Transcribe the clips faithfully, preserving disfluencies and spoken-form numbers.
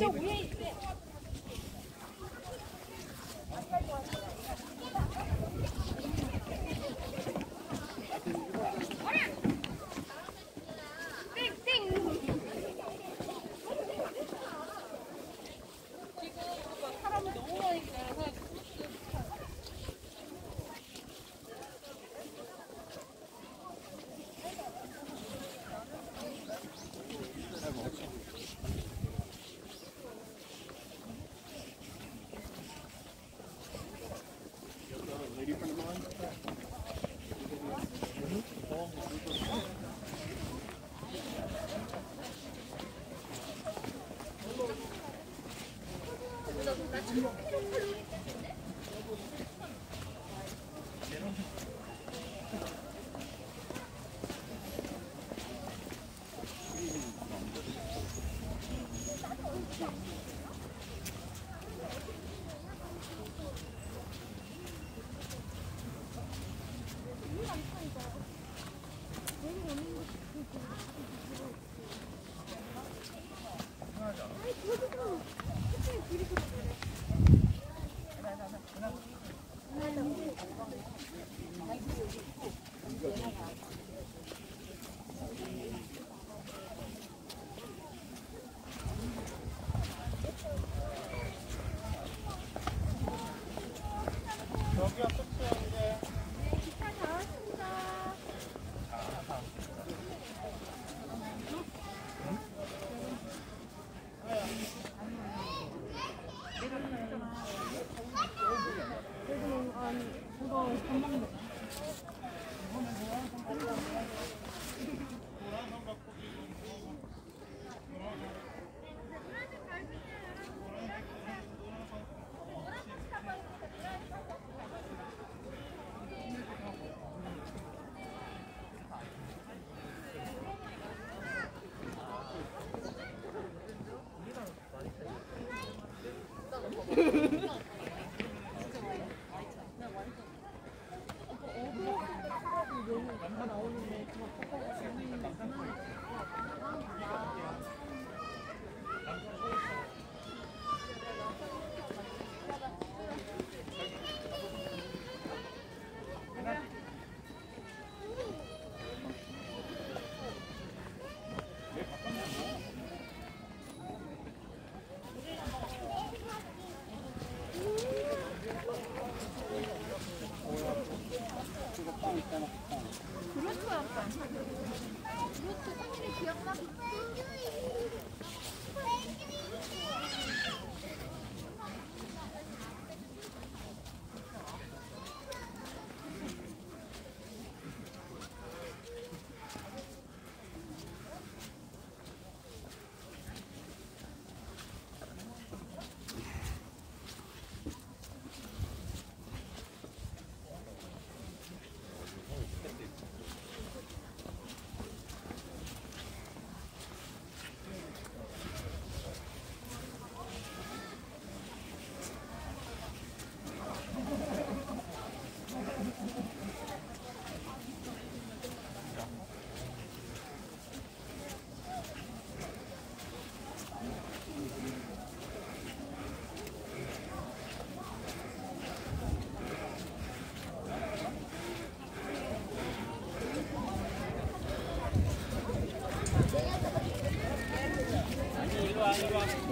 就五月一遍。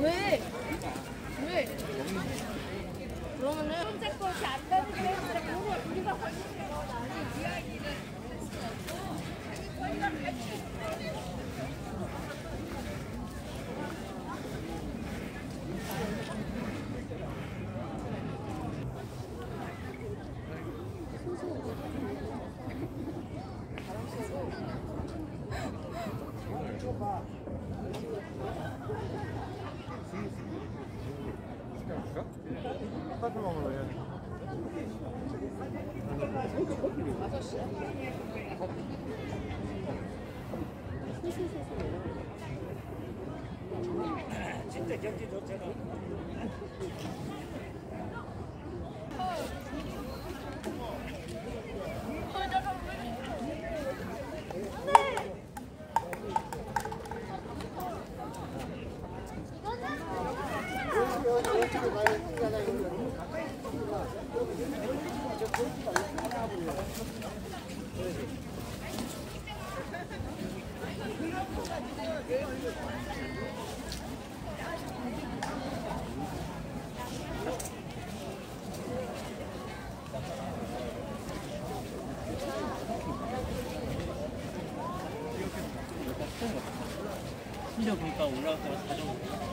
왜? 왜? 그러면은 혼자 것이 안 되는 게 아니라 우리가 관심을 나는 이야기를 자기 권리를 진짜 경기 좋잖아. 이거는 심지어 보니까 올라갈 때마다 자전거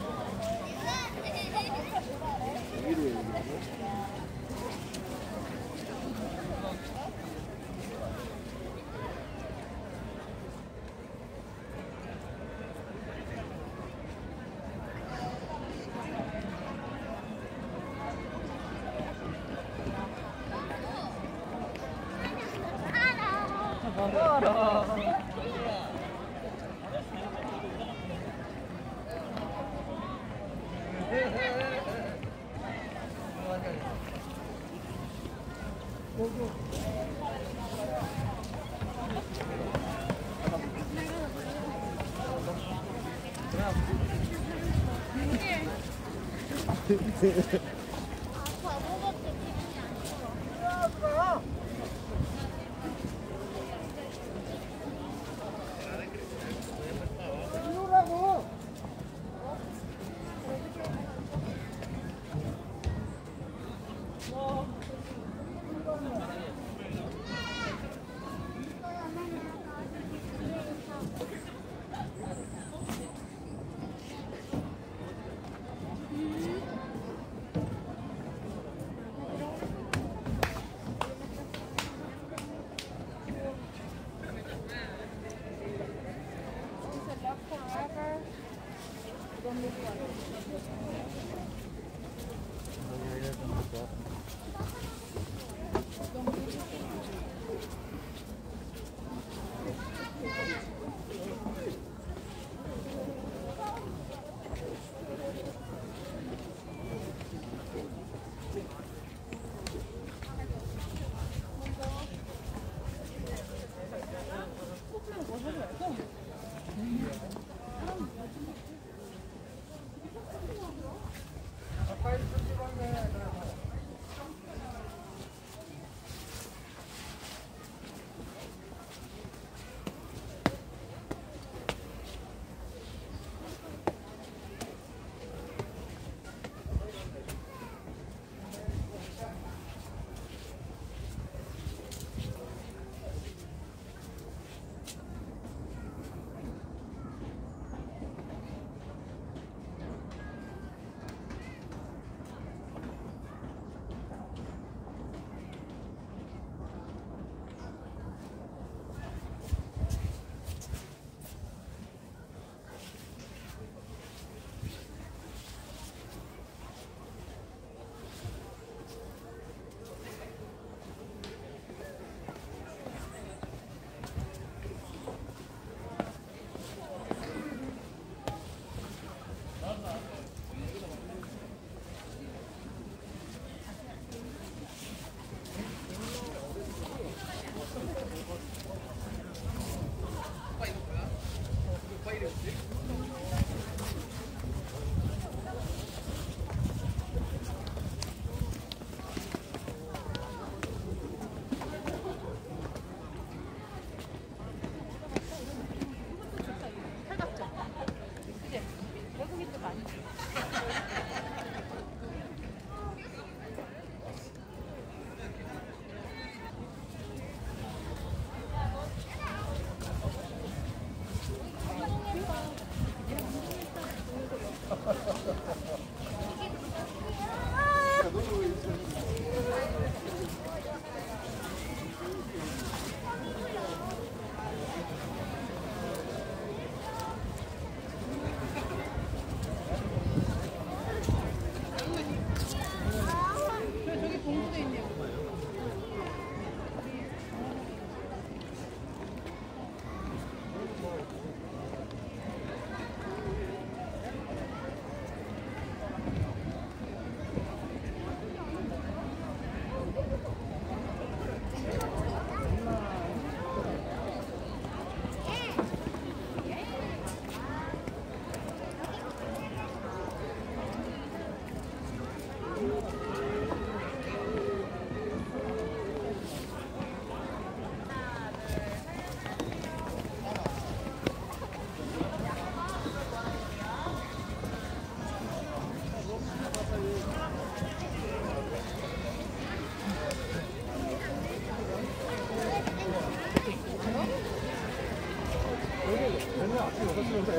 네, 축하드립니다.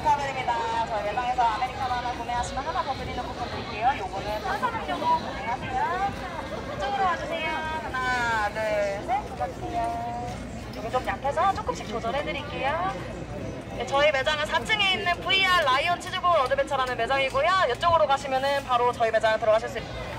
저희 매장에서 아메리카노 하나 구매하시면 하나 더 드리는 쿠폰 드릴게요. 요거는 삼천 원이라고 구매하세요. 이쪽으로 와주세요. 하나, 둘, 셋, 도와주세요. 여기 좀 약해서 조금씩 조절해드릴게요. 네, 저희 매장은 사 층에 있는 브이알 라이언 치즈볼 어드벤처라는 매장이고요. 이쪽으로 가시면은 바로 저희 매장에 들어가실 수 있습니다.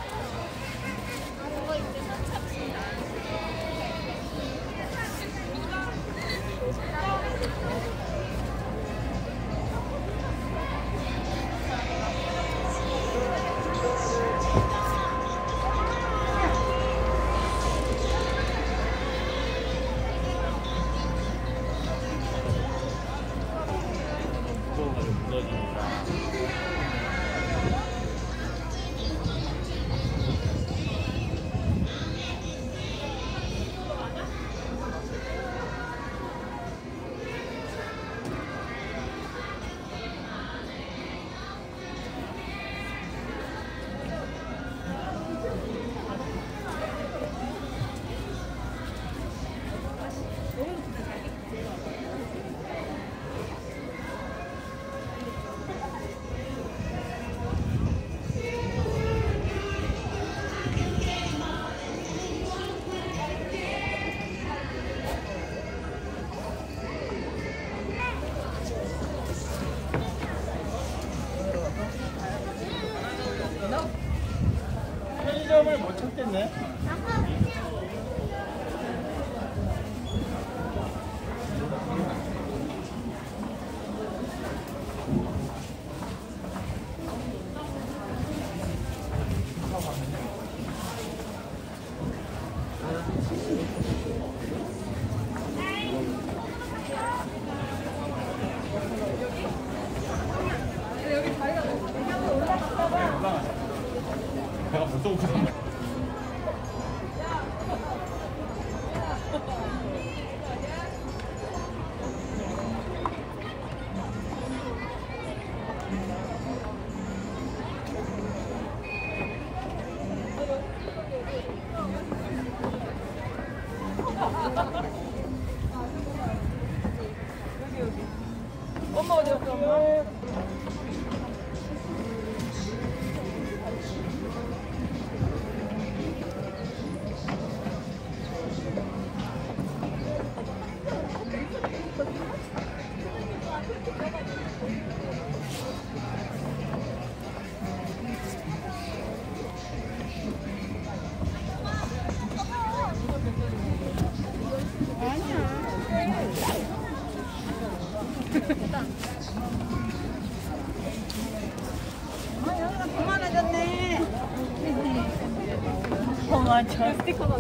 편의점을 못 찾겠네. 엄마 어디 갔어? 아, 저 스티커가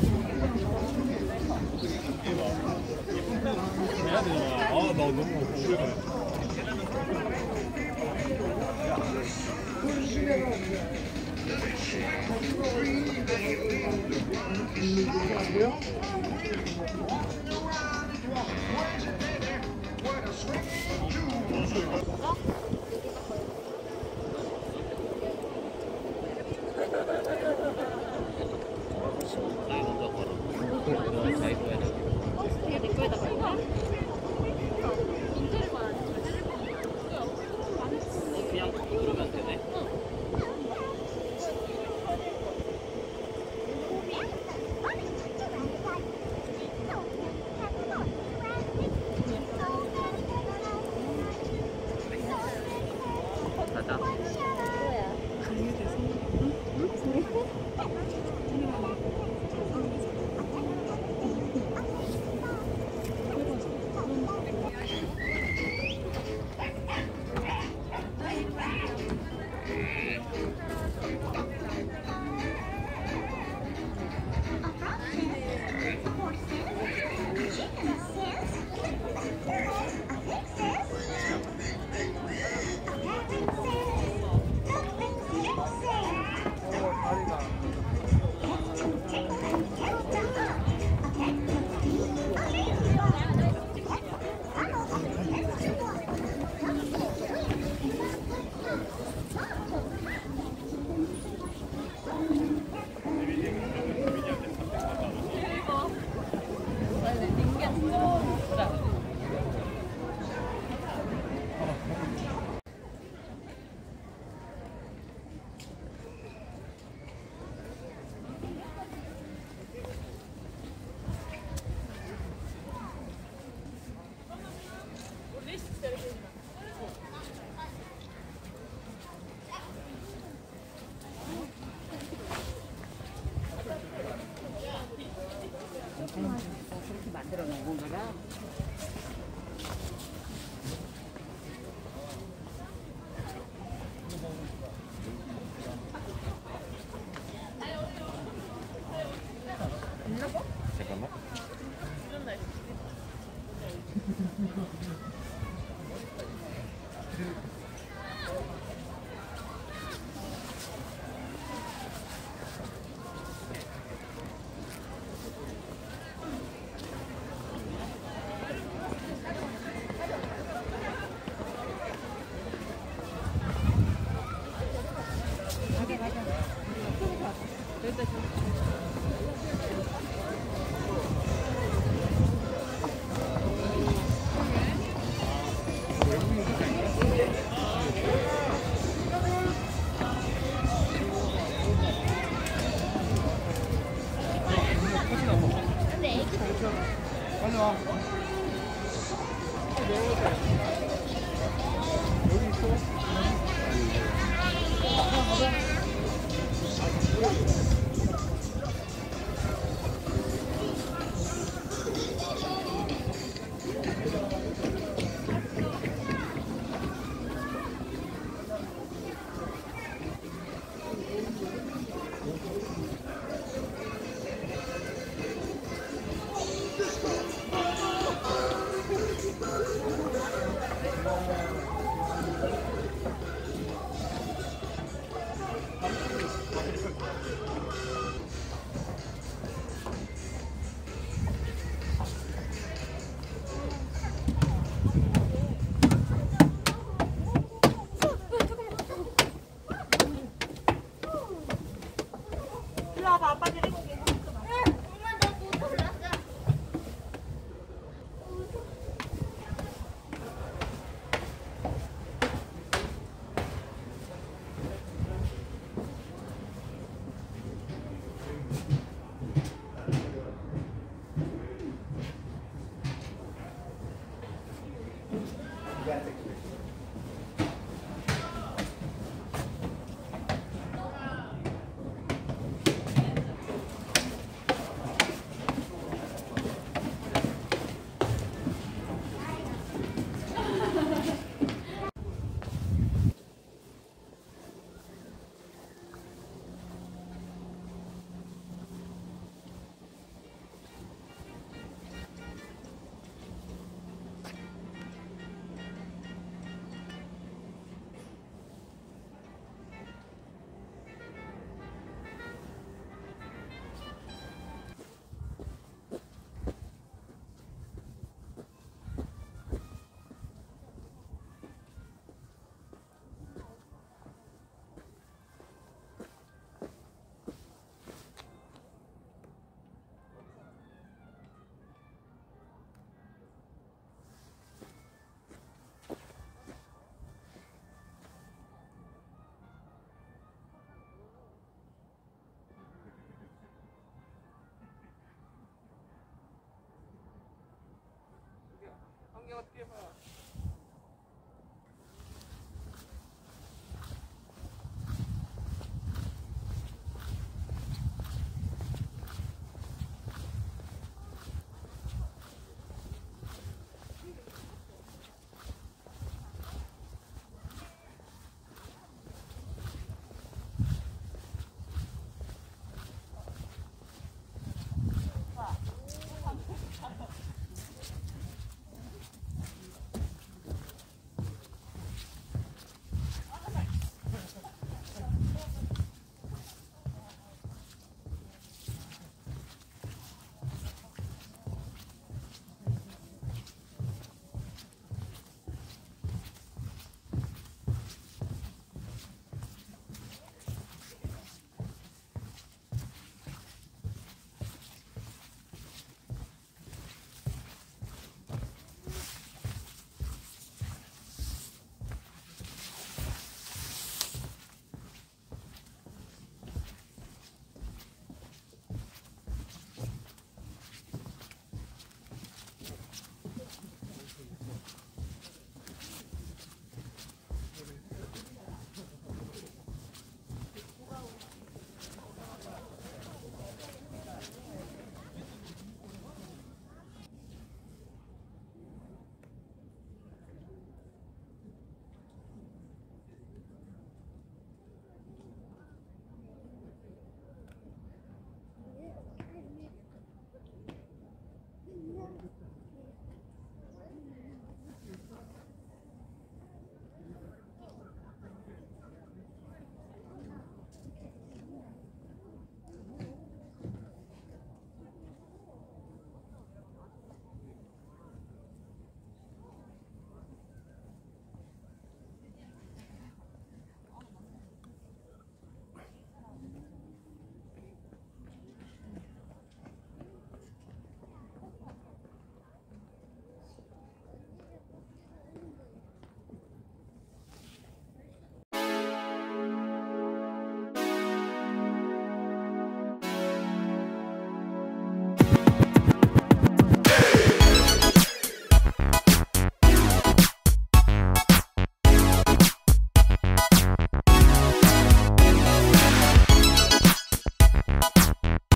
给我贴吧。